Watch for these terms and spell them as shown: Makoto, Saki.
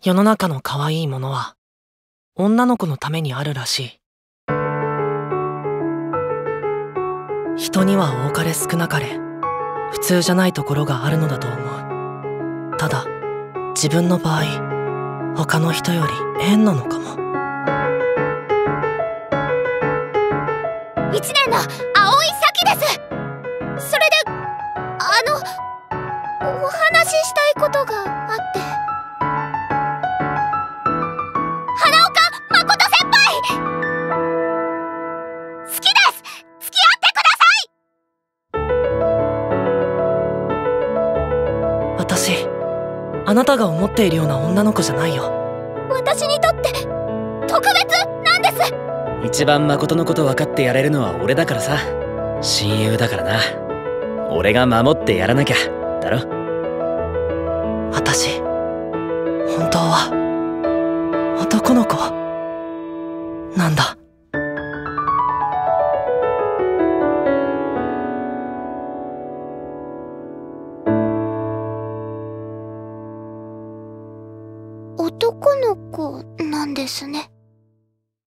世の中の可愛いものは女の子のためにあるらしい。人には多かれ少なかれ普通じゃないところがあるのだと思う。ただ自分の場合他の人より変なのかも。一年の青い咲です。それでお話ししたいことがあって。あなたが思っているような女の子じゃないよ。私にとって特別なんです。一番誠のこと分かってやれるのは俺だからさ。親友だからな。俺が守ってやらなきゃだろ。私本当は男の子なんだ。男の子なんですね。